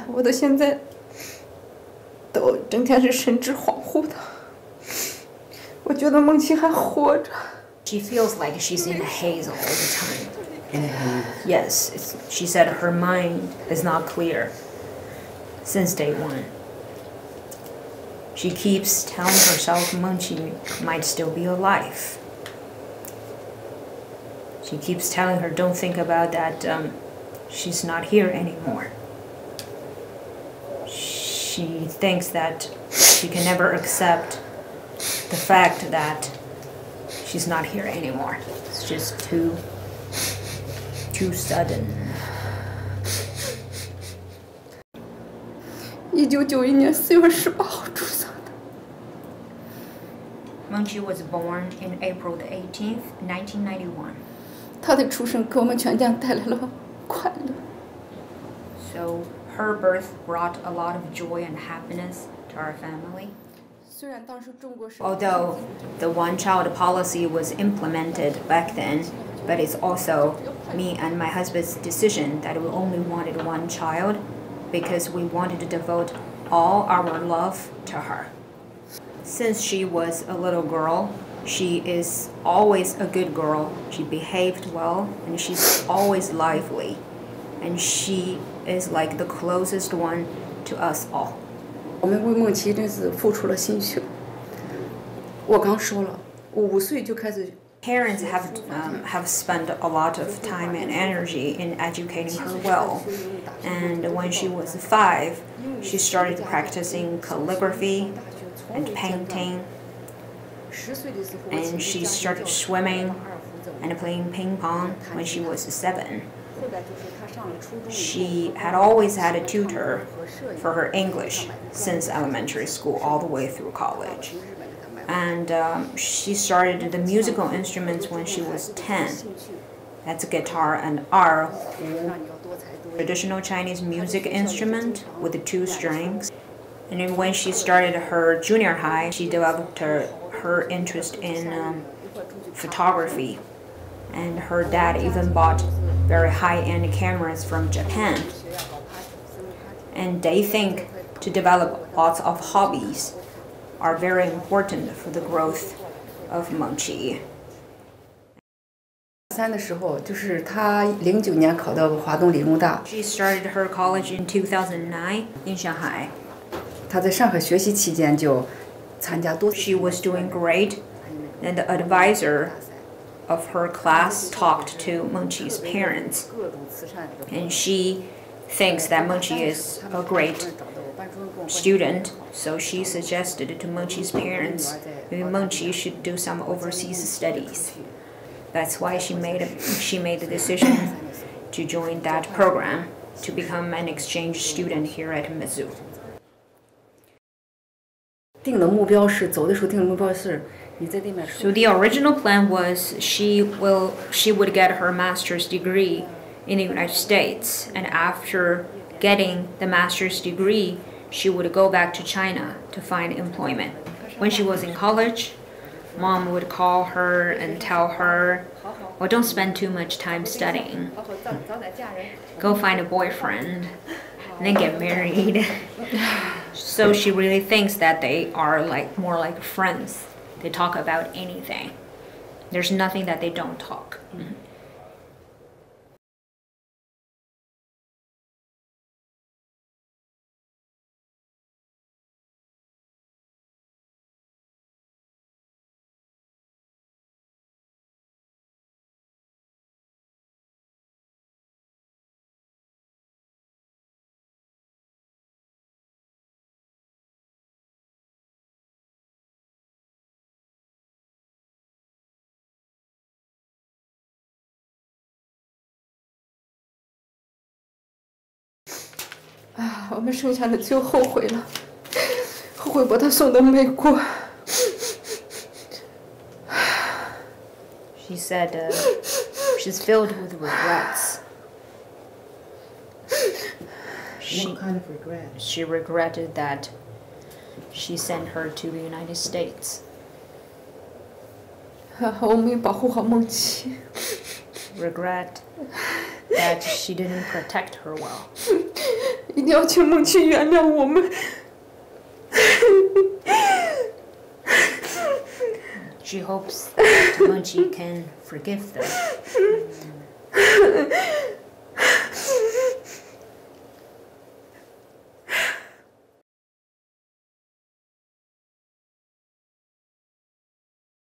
哎，我到现在都整天是神志恍惚的。我觉得梦琪还活着。She feels like she's in a haze all the time. Yes, she said her mind is not clear since day one. She keeps telling herself Mengqi might still be alive. She keeps telling her, don't think about that, she's not here anymore. She thinks that she can never accept the fact that she's not here anymore. It's just too sudden. 1991年4月18号出生的。Mengqi was born in April the 18th, 1991. 她的出生给我们全家带来了快乐。So her birth brought a lot of joy and happiness to our family. Although the one-child policy was implemented back then, but it's also me and my husband's decision that we only wanted one child because we wanted to devote all our love to her. Since she was a little girl, she is always a good girl. She behaved well, and she's always lively. And she is like the closest one to us all. 我们为梦琪真是付出了心血。我刚说了，我5岁就开始。Parents have spent a lot of time and energy in educating her well. And when she was 5, she started practicing calligraphy and painting. And she started swimming and playing ping pong when she was 7. She had always had a tutor for her English since elementary school all the way through college. And she started the musical instruments when she was 10. That's a guitar and erhu, traditional Chinese music instrument with the 2 strings. And then when she started her junior high, she developed her interest in photography. And her dad even bought very high-end cameras from Japan. And they think to develop lots of hobbies are very important for the growth of Mengqi. 3的时候，就是她09年考到华东理工大。She started her college in 2009 in Shanghai. 她在上海学习期间就参加多。She was doing great, and the advisor of her class talked to Mengqi's parents, and she thinks that Mengqi is a great student, so she suggested to Mengqi's parents maybe Mengqi should do some overseas studies. That's why she made the decision to join that program to become an exchange student here at Mizzou. 定的目标是 So the original plan was she would get her master's degree in the United States, and after getting the master's degree, she would go back to China to find employment. When she was in college, mom would call her and tell her, well, don't spend too much time studying. Go find a boyfriend and then get married. So she really thinks that they are more like friends. They talk about anything. There's nothing that they don't talk. Mm-hmm. We She said she's filled with regrets. What kind of regret? She regretted that she sent her to the United States. Regret that she didn't protect her well. 一定要求母亲原谅我们。She hopes that Mengqi can forgive them.